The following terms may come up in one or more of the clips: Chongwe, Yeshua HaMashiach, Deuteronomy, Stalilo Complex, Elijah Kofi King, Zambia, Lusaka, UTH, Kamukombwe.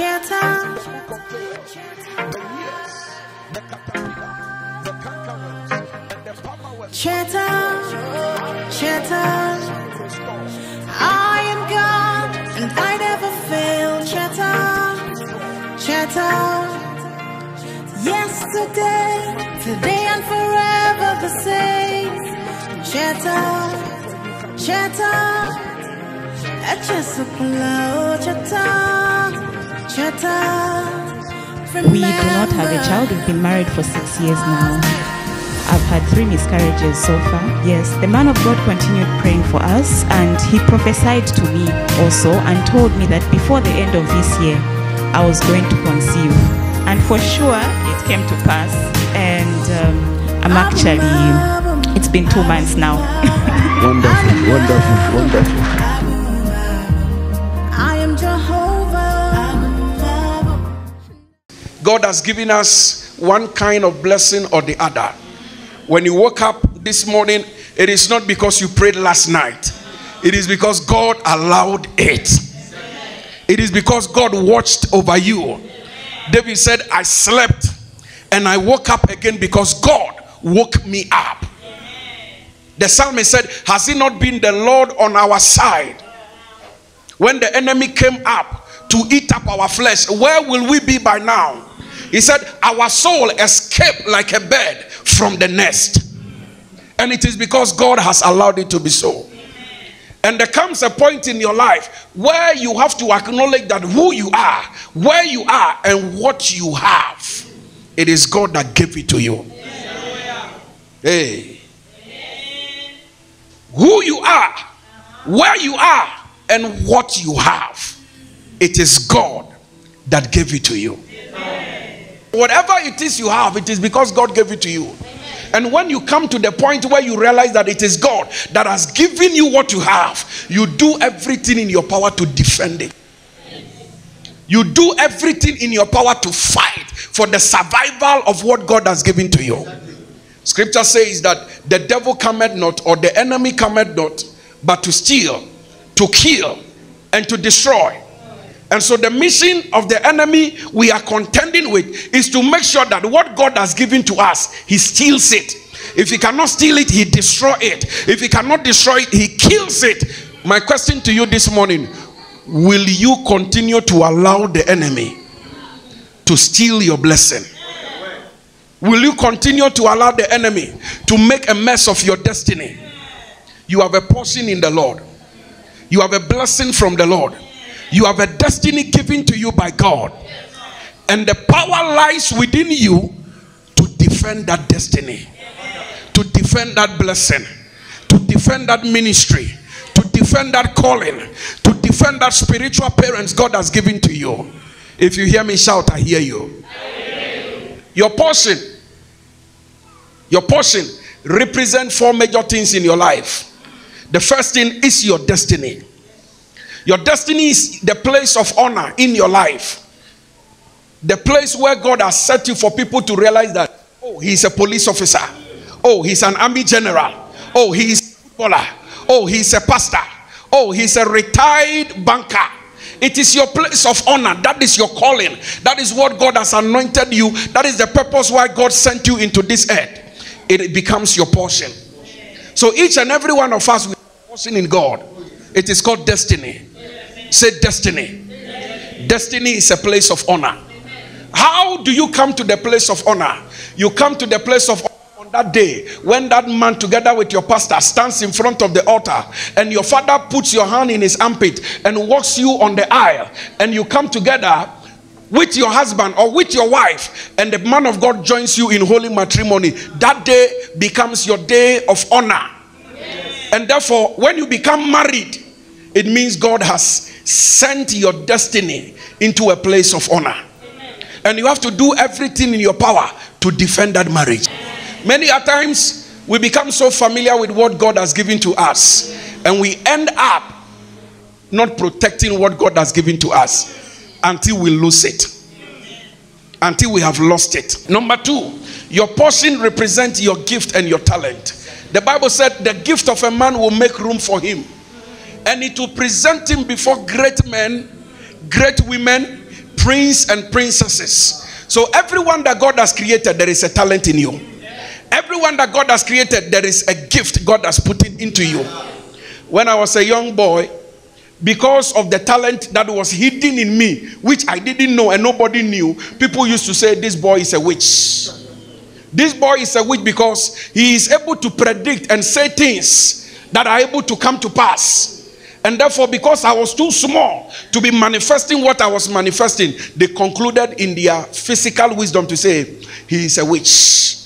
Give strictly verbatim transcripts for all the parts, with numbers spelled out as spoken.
I am God and I never fail. Chatter, chatter. Yesterday, today and forever the same. Chatter, chatter. We cannot have a child. We've been married for six years now. I've had three miscarriages so far. Yes, the man of God continued praying for us, and he prophesied to me also and told me that before the end of this year, I was going to conceive. And for sure, it came to pass. And um, I'm actually, it's been two months now. Wonderful, wonderful, wonderful. God has given us one kind of blessing or the other. When you woke up this morning, it is not because you prayed last night. It is because God allowed it. It is because God watched over you. David said, I slept and I woke up again because God woke me up. The psalmist said, has it not been the Lord on our side? When the enemy came up to eat up our flesh, where will we be by now? He said, our soul escaped like a bird from the nest. And it is because God has allowed it to be so. Amen. And there comes a point in your life where you have to acknowledge that who you are, where you are, and what you have, it is God that gave it to you. Amen. Hey. Amen. Who you are, where you are, and what you have, it is God that gave it to you. Amen. Whatever it is you have, it is because God gave it to you. Amen. And when you come to the point where you realize that it is God that has given you what you have, you do everything in your power to defend it. You do everything in your power to fight for the survival of what God has given to you. Scripture says that the devil cometh not, or the enemy cometh not, but to steal, to kill, and to destroy. And so the mission of the enemy we are contending with is to make sure that what God has given to us, he steals it. If he cannot steal it, he destroys it. If he cannot destroy it, he kills it. My question to you this morning, will you continue to allow the enemy to steal your blessing? Will you continue to allow the enemy to make a mess of your destiny? You have a portion in the Lord. You have a blessing from the Lord. You have a destiny given to you by God. And the power lies within you to defend that destiny, to defend that blessing, to defend that ministry, to defend that calling, to defend that spiritual parents God has given to you. If you hear me shout, I hear you. Your portion, your portion represents four major things in your life. The first thing is your destiny. Your destiny is the place of honor in your life. The place where God has set you for people to realize that, oh, he's a police officer. Oh, he's an army general. Oh, he's a footballer. Oh, he's a pastor. Oh, he's a retired banker. It is your place of honor. That is your calling. That is what God has anointed you. That is the purpose why God sent you into this earth. It becomes your portion. So each and every one of us, we have a portion in God. It is called destiny. Say destiny. Destiny is a place of honor. How do you come to the place of honor? You come to the place of honor on that day when that man together with your pastor stands in front of the altar and your father puts your hand in his armpit and walks you on the aisle, and you come together with your husband or with your wife, and the man of God joins you in holy matrimony. That day becomes your day of honor. Yes. And therefore, when you become married, it means God has sent your destiny into a place of honor. Amen. And you have to do everything in your power to defend that marriage. Amen. Many a times, we become so familiar with what God has given to us, and we end up not protecting what God has given to us, until we lose it, until we have lost it. Number two, your portion represents your gift and your talent. The Bible said the gift of a man will make room for him, and it will present him before great men, great women, prince and princesses. So everyone that God has created, there is a talent in you. Everyone that God has created, there is a gift God has put it into you. When I was a young boy, because of the talent that was hidden in me, which I didn't know and nobody knew, people used to say, this boy is a witch. This boy is a witch because he is able to predict and say things that are able to come to pass. And therefore, because I was too small to be manifesting what I was manifesting, they concluded in their physical wisdom to say, he is a witch.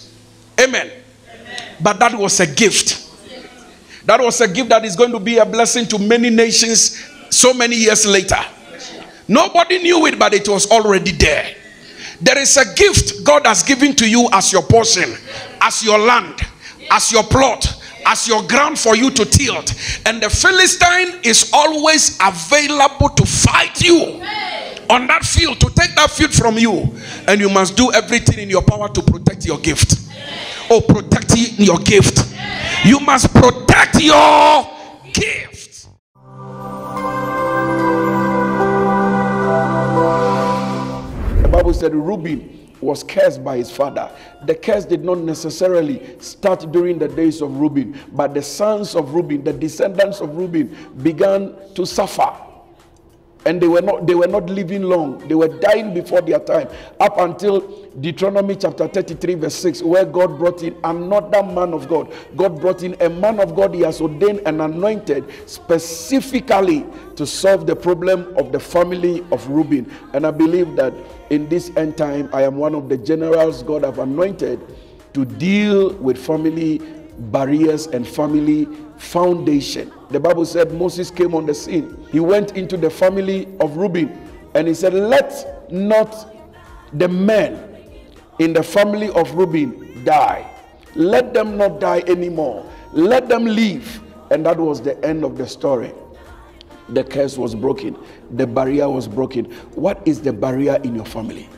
Amen. Amen. But that was a gift. That was a gift that is going to be a blessing to many nations so many years later. Nobody knew it, but it was already there. There is a gift God has given to you as your portion, as your land, as your plot, as your ground for you to tilt. And the Philistine is always available to fight you on that field, to take that field from you. And you must do everything in your power to protect your gift. Oh, protect your gift. You must protect your gift. The Bible said Reuben was cursed by his father. The curse did not necessarily start during the days of Reuben, but the sons of Reuben, the descendants of Reuben, began to suffer. And they were not, they were not living long. They were dying before their time. Up until Deuteronomy chapter thirty-three verse six, where God brought in another man of God. God brought in a man of God he has ordained and anointed specifically to solve the problem of the family of Reuben. And I believe that in this end time, I am one of the generals God have anointed to deal with family barriers and family foundation. The Bible said Moses came on the scene. He went into the family of Reuben and he said, let not the men in the family of Reuben die. Let them not die anymore. Let them live. And that was the end of the story. The curse was broken. The barrier was broken. What is the barrier in your family?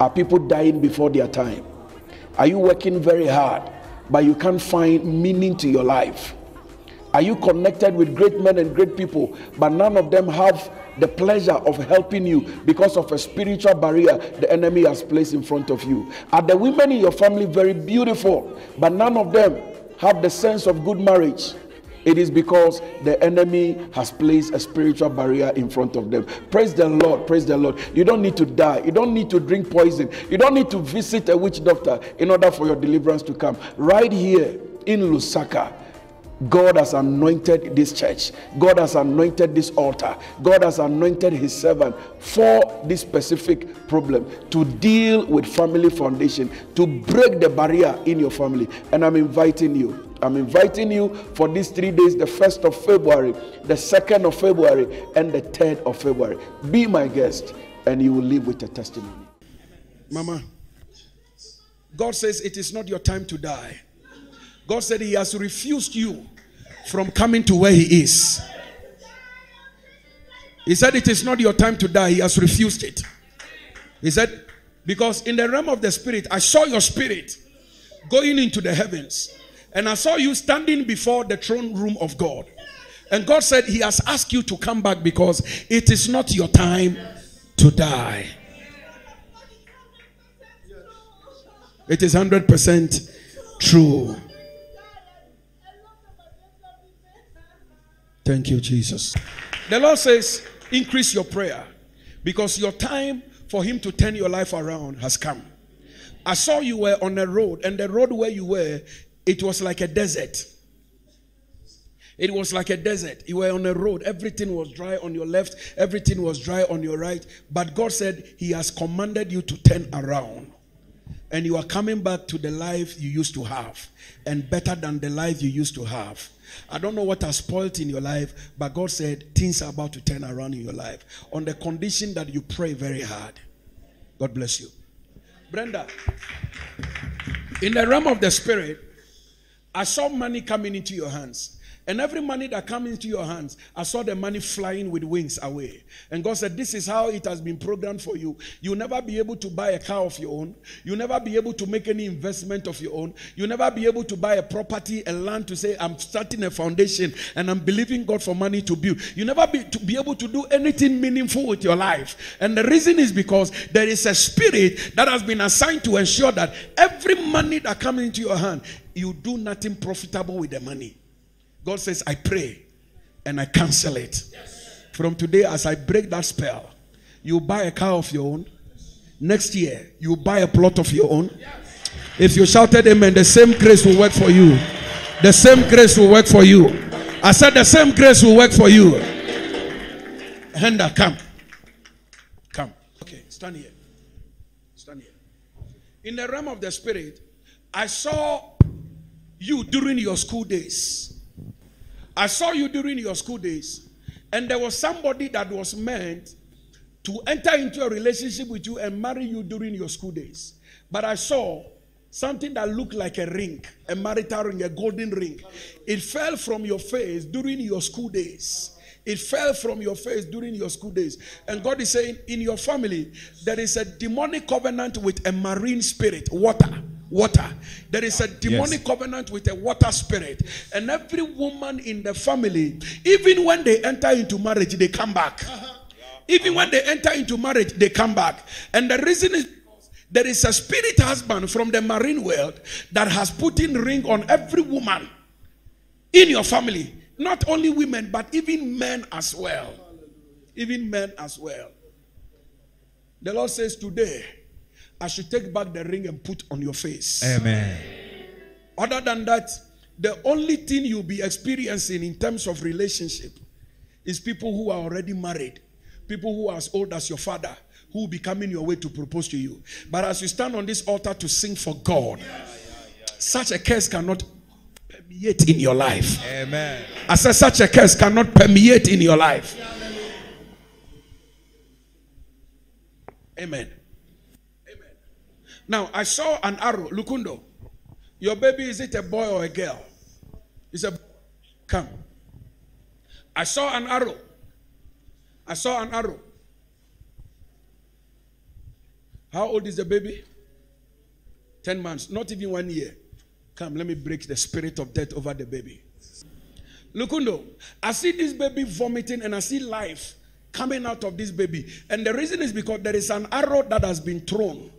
Are people dying before their time? Are you working very hard, but you can't find meaning to your life? Are you connected with great men and great people, but none of them have the pleasure of helping you because of a spiritual barrier the enemy has placed in front of you? Are the women in your family very beautiful, but none of them have the sense of good marriage? It is because the enemy has placed a spiritual barrier in front of them. Praise the Lord, praise the Lord. You don't need to die. You don't need to drink poison. You don't need to visit a witch doctor in order for your deliverance to come. Right here in Lusaka, God has anointed this church. God has anointed this altar. God has anointed his servant for this specific problem, to deal with family foundation, to break the barrier in your family. And I'm inviting you. I'm inviting you for these three days, the first of February, the second of February, and the third of February. Be my guest, and you will live with a testimony. Mama, God says it is not your time to die. God said he has refused you from coming to where he is. He said it is not your time to die. He has refused it. He said, because in the realm of the spirit, I saw your spirit going into the heavens. And I saw you standing before the throne room of God. And God said he has asked you to come back because it is not your time to die. It is one hundred percent true. Thank you, Jesus. The Lord says, increase your prayer because your time for him to turn your life around has come. I saw you were on a road, and the road where you were, it was like a desert. It was like a desert. You were on a road. Everything was dry on your left. Everything was dry on your right. But God said he has commanded you to turn around. And you are coming back to the life you used to have. And better than the life you used to have. I don't know what has spoiled in your life, but God said things are about to turn around in your life. On the condition that you pray very hard. God bless you. Brenda, in the realm of the spirit, I saw money coming into your hands. And every money that comes into your hands, I saw the money flying with wings away. And God said, this is how it has been programmed for you. You'll never be able to buy a car of your own. You'll never be able to make any investment of your own. You'll never be able to buy a property, a land to say, I'm starting a foundation and I'm believing God for money to build. You'll never be, to be able to do anything meaningful with your life. And the reason is because there is a spirit that has been assigned to ensure that every money that comes into your hand, you do nothing profitable with the money. God says, I pray and I cancel it. Yes. From today, as I break that spell, you buy a car of your own. Next year, you buy a plot of your own. Yes. If you shouted amen, the same grace will work for you. The same grace will work for you. I said the same grace will work for you. Henda, come. Come. Okay, stand here. Stand here. In the realm of the spirit, I saw you during your school days. I saw you during your school days, and there was somebody that was meant to enter into a relationship with you and marry you during your school days. But I saw something that looked like a ring, a marital ring, a golden ring. It fell from your face during your school days. It fell from your face during your school days. And God is saying, in your family, there is a demonic covenant with a marine spirit, water. Water. There is a demonic yes. covenant with a water spirit. And every woman in the family, even when they enter into marriage, they come back. Uh-huh. yeah. Even uh-huh. when they enter into marriage, they come back. And the reason is there is a spirit husband from the marine world that has put in ring on every woman in your family. Not only women, but even men as well. Even men as well. The Lord says today, I should take back the ring and put on your face. Amen. Other than that, the only thing you'll be experiencing in terms of relationship is people who are already married. People who are as old as your father, who will be coming your way to propose to you. But as you stand on this altar to sing for God, yeah, yeah, yeah. such a curse cannot permeate in your life. Amen. I said such a curse cannot permeate in your life. Amen. Now, I saw an arrow. Lukundo, your baby, is it a boy or a girl? It's a boy. Come. I saw an arrow. I saw an arrow. How old is the baby? Ten months. Not even one year. Come, let me break the spirit of death over the baby. Lukundo, I see this baby vomiting and I see life coming out of this baby. And the reason is because there is an arrow that has been thrown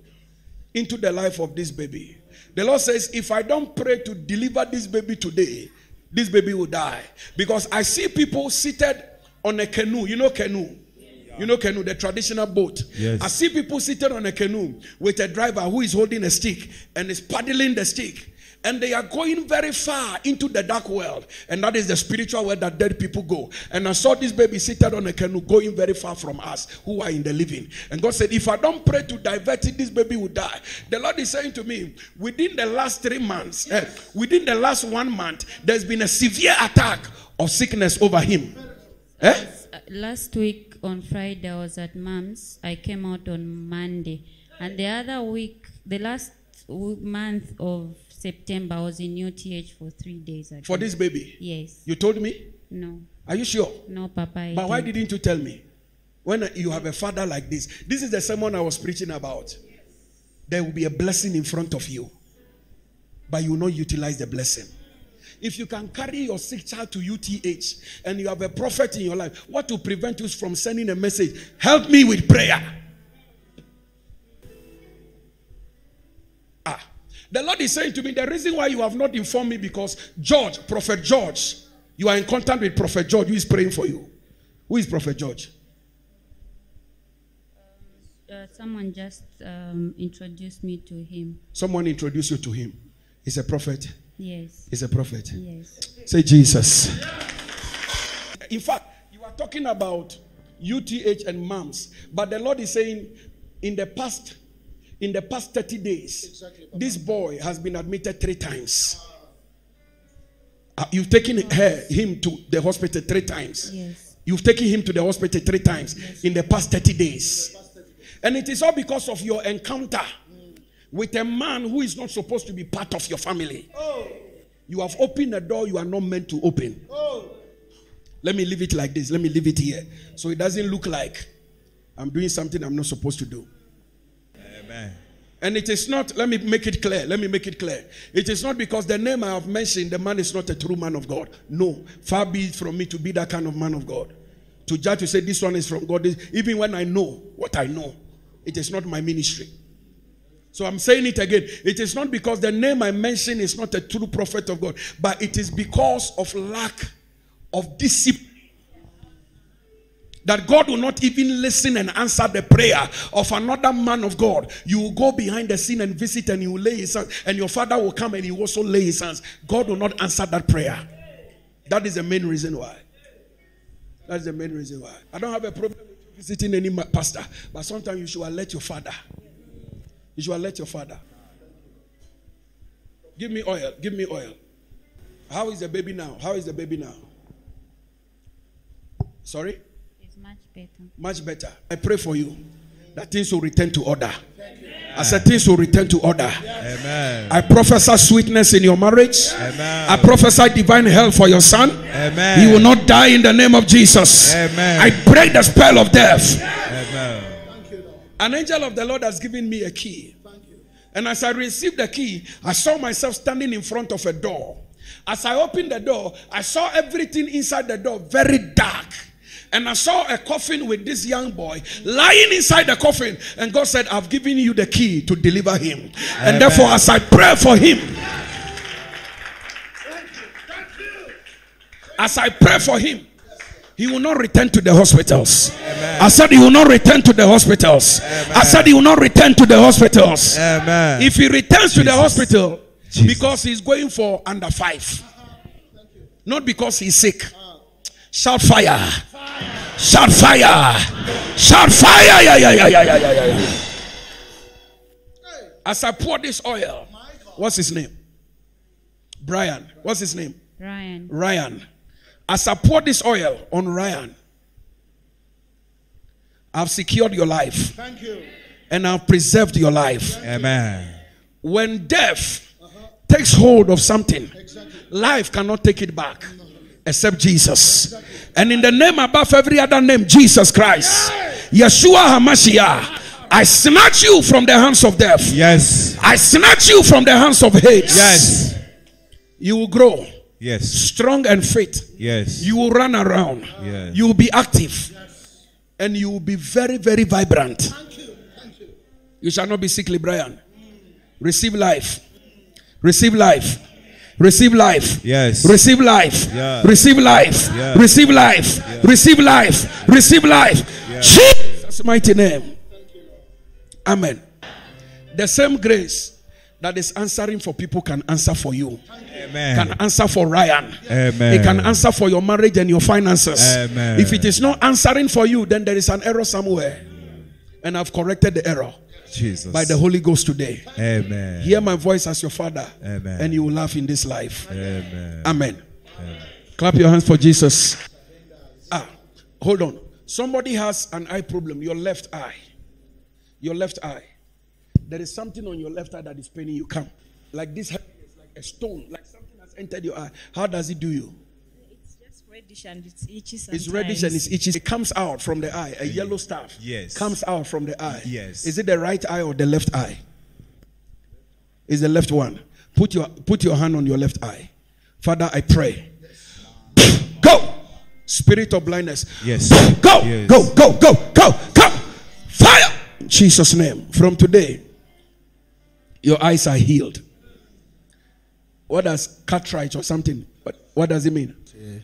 into the life of this baby. The Lord says, if I don't pray to deliver this baby today, this baby will die. Because I see people seated on a canoe. You know canoe? Yeah. You know canoe, the traditional boat. Yes. I see people seated on a canoe with a driver who is holding a stick and is paddling the stick. And they are going very far into the dark world. And that is the spiritual world that dead people go. And I saw this baby seated on a canoe going very far from us who are in the living. And God said, if I don't pray to divert it, this baby will die. The Lord is saying to me, within the last three months, yes. eh, within the last one month, there's been a severe attack of sickness over him. Eh? Last week on Friday, I was at Mom's. I came out on Monday. And the other week, the last month of September, I was in U T H for three days. Ago. For this baby? Yes. You told me? No. Are you sure? No, Papa. I but why don't. didn't you tell me? When you have a father like this, this is the sermon I was preaching about. Yes. There will be a blessing in front of you, but you will not utilize the blessing. If you can carry your sick child to U T H and you have a prophet in your life, what will prevent you from sending a message? Help me with prayer. Ah. The Lord is saying to me, the reason why you have not informed me because George, Prophet George, you are in contact with Prophet George who is praying for you. Who is Prophet George? Uh, uh, someone just um, introduced me to him. Someone introduced you to him. He's a prophet? Yes. He's a prophet? Yes. Say Jesus. Yes. In fact, you are talking about U T H and moms, but the Lord is saying in the past In the past thirty days, exactly, this boy has been admitted three times. Uh, you've taken yes. her, him to the hospital three times. Yes. You've taken him to the hospital three times yes. in the past thirty days. And it is all because of your encounter mm. with a man who is not supposed to be part of your family. Oh. You have opened a door you are not meant to open. Oh. Let me leave it like this. Let me leave it here. So it doesn't look like I'm doing something I'm not supposed to do. Amen. And it is not, let me make it clear. Let me make it clear. It is not because the name I have mentioned, the man is not a true man of God. No. Far be it from me to be that kind of man of God. To judge, to say this one is from God. This, even when I know what I know, it is not my ministry. So I'm saying it again. It is not because the name I mention is not a true prophet of God, but it is because of lack of discipline that God will not even listen and answer the prayer of another man of God. You will go behind the scene and visit, and you will lay his hands, and your father will come and he will also lay his hands. God will not answer that prayer. That is the main reason why. That's the main reason why. I don't have a problem with you visiting any pastor, but sometimes you should alert your father. You should alert your father. Give me oil. Give me oil. How is the baby now? How is the baby now? Sorry? It's much better. Much better. I pray for you that things will return to order. I said things will return to order. Amen. I prophesy sweetness in your marriage. Amen. I prophesy divine health for your son. Amen. He will not die in the name of Jesus. Amen. I break the spell of death. Amen. Thank you, Lord. An angel of the Lord has given me a key. Thank you. And as I received the key, I saw myself standing in front of a door. As I opened the door, I saw everything inside the door very dark. And I saw a coffin with this young boy lying inside the coffin. And God said, I've given you the key to deliver him. Amen. And therefore, as I pray for him, thank you. Thank you. as I pray for him, he will not return to the hospitals. Amen. I said he will not return to the hospitals. Amen. I said he will not return to the hospitals. Amen. If he returns Jesus. to the hospital, Jesus. because he's going for under five. Uh-huh. Not because he's sick. Uh-huh. Shout fire. Fire. Shout fire. Shout fire. Yeah, yeah, yeah, yeah, yeah, yeah, yeah. Hey. As I pour this oil, what's his name? Brian. What's his name? Ryan. Ryan. As I pour this oil on Ryan, I've secured your life. Thank you. And I've preserved your life. Thank Amen. You. When death uh-huh. takes hold of something, exactly. life cannot take it back. No. Except Jesus. And in the name above every other name, Jesus Christ, Yeshua HaMashiach, I snatch you from the hands of death. Yes. I snatch you from the hands of hate. Yes. You will grow. Yes. Strong and fit. Yes. You will run around. Yes. You will be active. Yes. And you will be very, very vibrant. Thank you. Thank you. You shall not be sickly, Brian. Receive life. Receive life. Receive life. Yes. Receive life. Yeah. Receive life. Yeah. Receive life. Yeah. Receive life. Yeah. Receive life. Yeah. Jesus' mighty name. Thank you. Amen. The same grace that is answering for people can answer for you. Amen. Can answer for Ryan. Amen. It can answer for your marriage and your finances. Amen. If it is not answering for you, then there is an error somewhere. Amen. And I've corrected the error. Jesus. By the Holy Ghost today. Amen. Hear my voice as your father. Amen. And you will laugh in this life. Amen. Amen. Amen. Clap your hands for Jesus. Ah, hold on. Somebody has an eye problem. Your left eye. Your left eye. There is something on your left eye that is paining you. Come. Like this, like a stone. Like something has entered your eye. How does it do you? It's just reddish and it's itchy sometimes. It's reddish and it's itchy. It comes out from the eye. A yellow stuff. Yes. Comes out from the eye. Yes. Is it the right eye or the left eye? It's the left one. Put your, put your hand on your left eye. Father, I pray. Yes. Go! Spirit of blindness. Yes. Go! Yes. Go! Go! Go! Go! Go! Fire! In Jesus' name. From today, your eyes are healed. What does cataract or something? What, what does it mean? Yeah.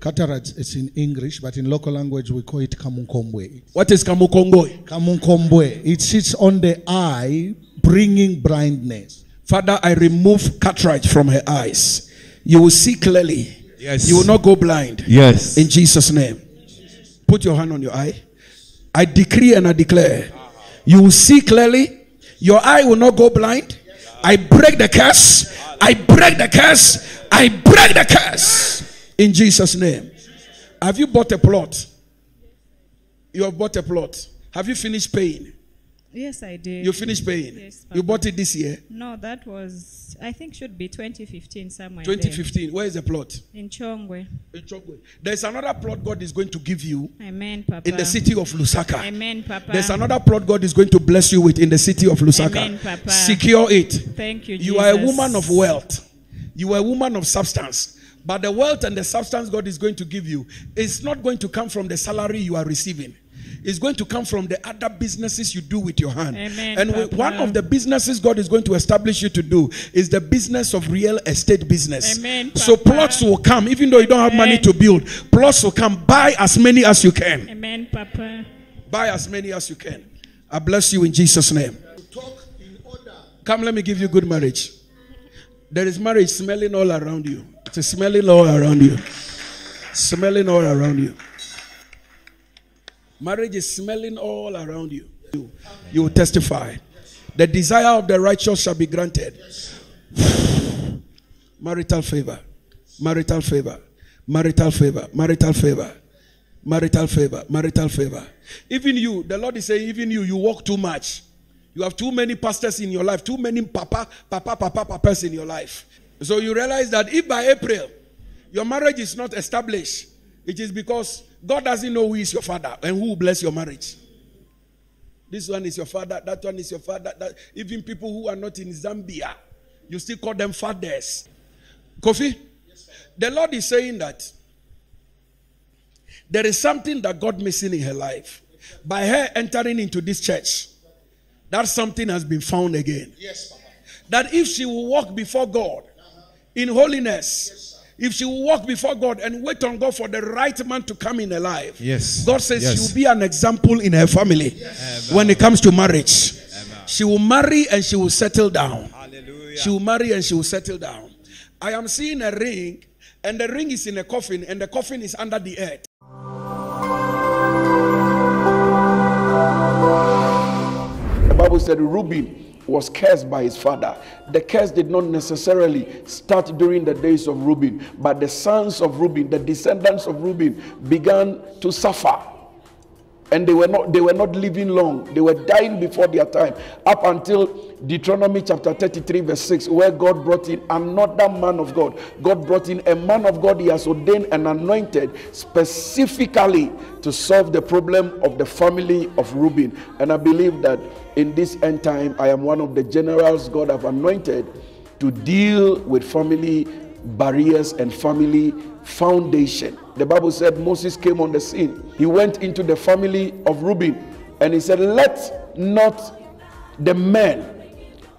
Cataract is in English, but in local language we call it kamukombwe. What is kamukombwe? Kamukombwe. It sits on the eye, bringing blindness. Father, I remove cataract from her eyes. You will see clearly. Yes. You will not go blind. Yes. In Jesus' name. Put your hand on your eye. I decree and I declare. You will see clearly. Your eye will not go blind. I break the curse. I break the curse. I break the curse. In Jesus' name. Have you bought a plot? You have bought a plot. Have you finished paying? Yes, I did. You finished paying? Yes, Papa. You bought it this year? No, that was, I think should be twenty fifteen somewhere. twenty fifteen, there. Where is the plot? In Chongwe. In Chongwe. There's another plot God is going to give you. Amen, Papa. In the city of Lusaka. Amen, Papa. There's another plot God is going to bless you with in the city of Lusaka. Amen, Papa. Secure it. Thank you, Jesus. You are a woman of wealth. You are a woman of substance. But the wealth and the substance God is going to give you is not going to come from the salary you are receiving. It's going to come from the other businesses you do with your hand. Amen, and Papa. One of the businesses God is going to establish you to do is the business of real estate business. Amen, so plots will come, even though you don't have Amen. Money to build. Plots will come. Buy as many as you can. Amen, Papa. Buy as many as you can. I bless you in Jesus' name. Talk in order. Come, let me give you good marriage. There is marriage smelling all around you. It is smelling all around you. Smelling all around you. Marriage is smelling all around you. You, you will testify. The desire of the righteous shall be granted. Marital favor. Marital favor. Marital favor. Marital favor. Marital favor. Marital favor. Even you, the Lord is saying, even you, you walk too much. You have too many pastors in your life. Too many papa, papa, papa, papas in your life. So you realize that if by April, your marriage is not established, it is because God doesn't know who is your father and who will bless your marriage. This one is your father, that one is your father. That, even people who are not in Zambia, you still call them fathers. Kofi, yes, the Lord is saying that there is something that God missing in her life. By her entering into this church, that something has been found again. Yes, Papa. That if she will walk before God uh-huh. in holiness, yes. If she will walk before God and wait on God for the right man to come in her life, yes. God says yes. she will be an example in her family yes. when it comes to marriage. Yes. She will marry and she will settle down. Hallelujah. She will marry and she will settle down. I am seeing a ring, and the ring is in a coffin, and the coffin is under the earth. The Bible said Reuben was cursed by his father. The curse did not necessarily start during the days of Reuben, but the sons of Reuben, the descendants of Reuben, began to suffer, and they were not they were not living long. They were dying before their time, up until Deuteronomy chapter thirty-three verse six, where God brought in another man of God. God brought in a man of God He has ordained and anointed specifically to solve the problem of the family of Reuben. And I believe that in this end time, I am one of the generals God have anointed to deal with family barriers and family foundation. The Bible said Moses came on the scene. He went into the family of Reuben and he said, let not the men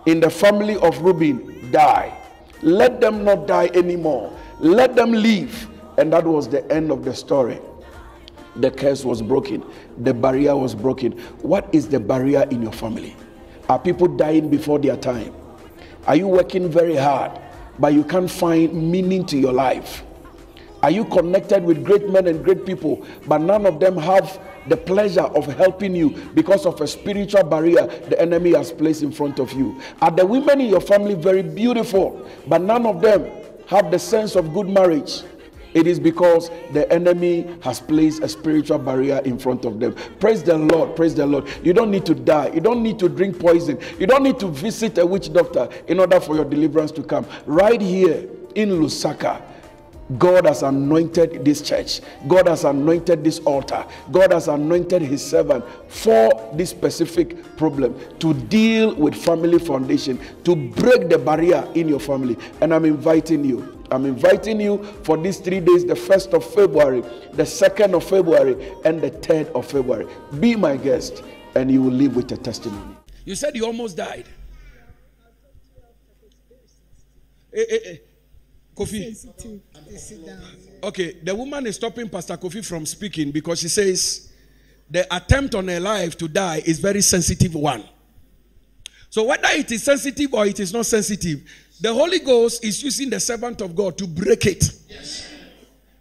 in the family of Reuben die. Let them not die anymore. Let them live. And that was the end of the story. The curse was broken. The barrier was broken. What is the barrier in your family? Are people dying before their time? Are you working very hard, but you can't find meaning to your life? Are you connected with great men and great people, but none of them have the pleasure of helping you because of a spiritual barrier the enemy has placed in front of you? Are the women in your family very beautiful, but none of them have the sense of good marriage? It is because the enemy has placed a spiritual barrier in front of them. Praise the Lord. Praise the Lord. You don't need to die. You don't need to drink poison. You don't need to visit a witch doctor in order for your deliverance to come. Right here in Lusaka, God has anointed this church. God has anointed this altar. God has anointed His servant for this specific problem, to deal with family foundation, to break the barrier in your family. And I'm inviting you. I'm inviting you for these three days, the first of February, the second of February, and the third of February. Be my guest, and you will live with a testimony. You said you almost died. Hey, hey, hey. Kofi. Okay, the woman is stopping Pastor Kofi from speaking because she says the attempt on her life to die is very sensitive one. So whether it is sensitive or it is not sensitive, the Holy Ghost is using the servant of God to break it. Yes.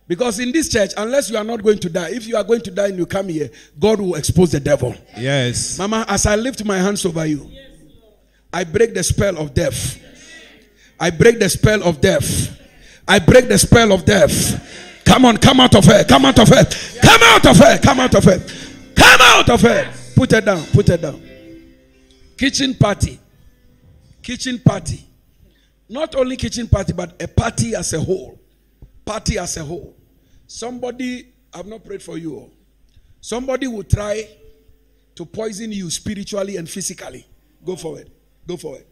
Because in this church, unless you are not going to die, if you are going to die and you come here, God will expose the devil. Yes. Mama, as I lift my hands over you, yes, I break the spell of death. I break the spell of death. I break the spell of death. Come on, come out of her. Come out of her. Come out of her. Come out of her. Come out of her. Put her down. Put her down. Kitchen party. Kitchen party. Not only kitchen party, but a party as a whole. Party as a whole. Somebody, I've not prayed for you all. Somebody will try to poison you spiritually and physically. Go forward. Go forward.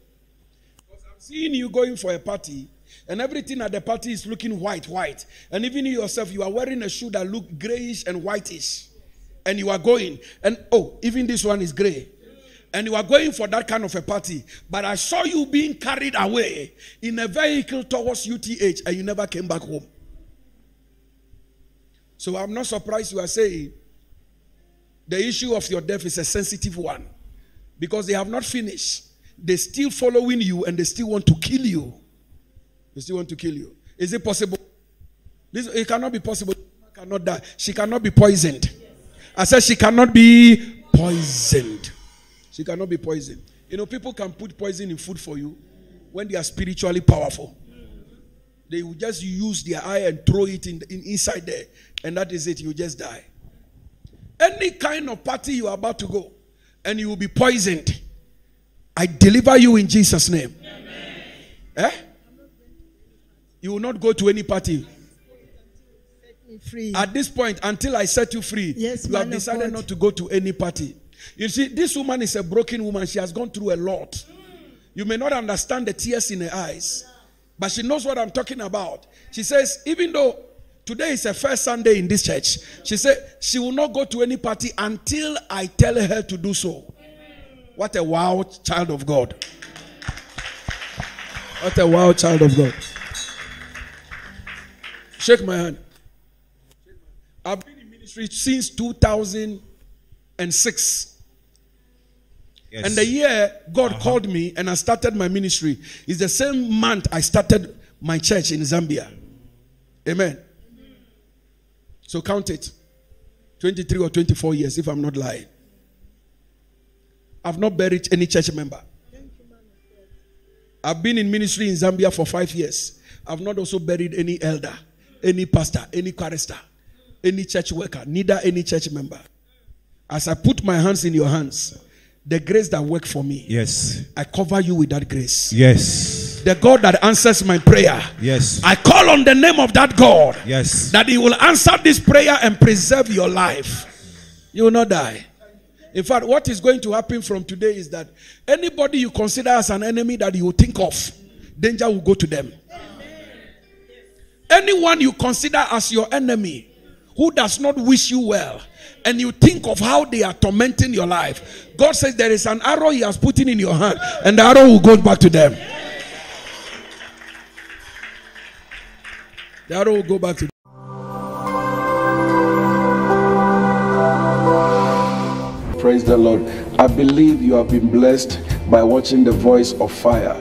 Because I'm seeing you going for a party, and everything at the party is looking white, white. And even you yourself, you are wearing a shoe that looks grayish and whitish. And you are going. And oh, even this one is gray. And you are going for that kind of a party. But I saw you being carried away in a vehicle towards U T H, and you never came back home. So I'm not surprised you are saying the issue of your death is a sensitive one. Because they have not finished. They're still following you, and they still want to kill you. They still want to kill you. Is it possible? This, it cannot be possible. She cannot die. She cannot be poisoned. I said she cannot be poisoned. She cannot be poisoned. You know, people can put poison in food for you when they are spiritually powerful. They will just use their eye and throw it in, in inside there. And that is it. You just die. Any kind of party you are about to go, and you will be poisoned. I deliver you in Jesus' name. Amen. Eh? You will not go to any party. Free. At this point, until I set you free, yes, you have decided not to go to any party. You see, this woman is a broken woman. She has gone through a lot. Mm. You may not understand the tears in her eyes, but she knows what I'm talking about. She says, even though today is her first Sunday in this church, she said she will not go to any party until I tell her to do so. Amen. What a wild child of God. What a wild child of God. Shake my hand. I've been in ministry since two thousand six. Yes. And the year God uh-huh. called me and I started my ministry is the same month I started my church in Zambia. Amen. Mm-hmm. So count it. twenty-three or twenty-four years, if I'm not lying. I've not buried any church member. I've been in ministry in Zambia for five years. I've not also buried any elder, any pastor, any chorister, any church worker, neither any church member. As I put my hands in your hands, the grace that worked for me, yes, I cover you with that grace. Yes. The God that answers my prayer, yes, I call on the name of that God, yes, that he will answer this prayer and preserve your life. You will not die. In fact, what is going to happen from today is that anybody you consider as an enemy that you think of, danger will go to them. Anyone you consider as your enemy who does not wish you well, and you think of how they are tormenting your life, God says there is an arrow he has put in, in your hand, and the arrow will go back to them. The arrow will go back to them. Praise the Lord. I believe you have been blessed by watching The Voice of Fire.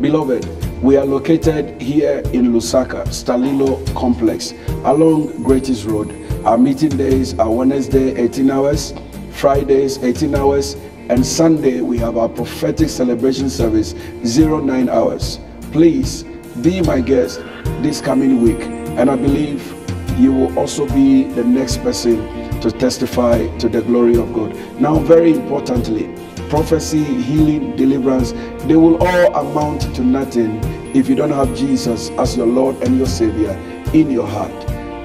Beloved, we are located here in Lusaka, Stalilo Complex, along Greatest Road. Our meeting days are Wednesday, eighteen hours, Fridays, eighteen hours, and Sunday, we have our prophetic celebration service, nine hours. Please, be my guest this coming week, and I believe you will also be the next person to testify to the glory of God. Now, very importantly, prophecy, healing, deliverance, they will all amount to nothing if you don't have Jesus as your Lord and your Savior in your heart.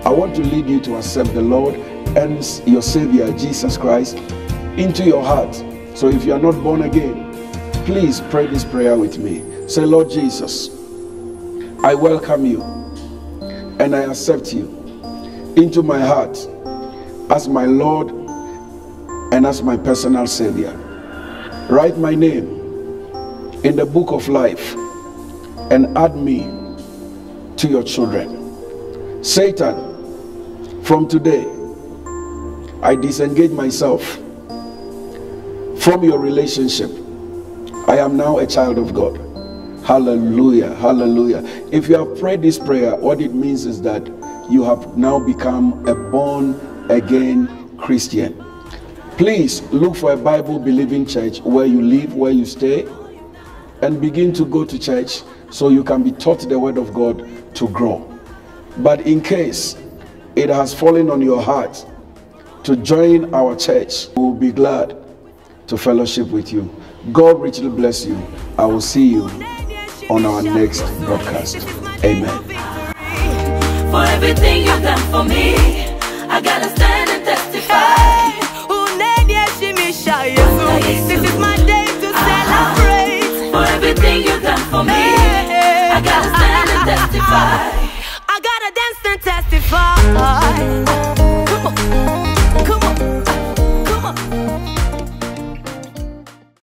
I want to lead you to accept the Lord and your Savior, Jesus Christ, into your heart. So if you are not born again, please pray this prayer with me. Say, Lord Jesus, I welcome you and I accept you into my heart as my Lord and as my personal Savior. Write my name in the book of life and add me to your children. Satan, from today, I disengage myself from your relationship. I am now a child of God. Hallelujah, hallelujah. If you have prayed this prayer, what it means is that you have now become a born-again Christian. Please look for a Bible-believing church where you live, where you stay, and begin to go to church so you can be taught the Word of God to grow. But in case it has fallen on your heart to join our church, we will be glad to fellowship with you. God richly bless you. I will see you on our next broadcast. Amen. For everything you've done for me, I gotta stand and testify. This is my day to celebrate. For everything you've done for me, I gotta stand and testify. I gotta dance and testify.